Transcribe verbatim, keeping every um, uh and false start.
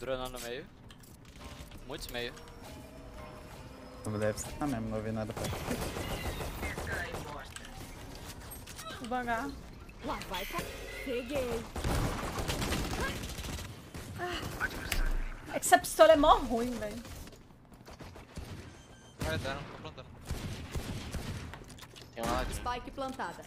Drone'ou no meio. Muitos meio. Deve estar mesmo, não vi nada pra cá. Devagar. Lá vai, tá? Peguei. É que essa pistola é mó ruim, velho. Vai dar, não tô plantando. Tem uma lá de... Spike plantada.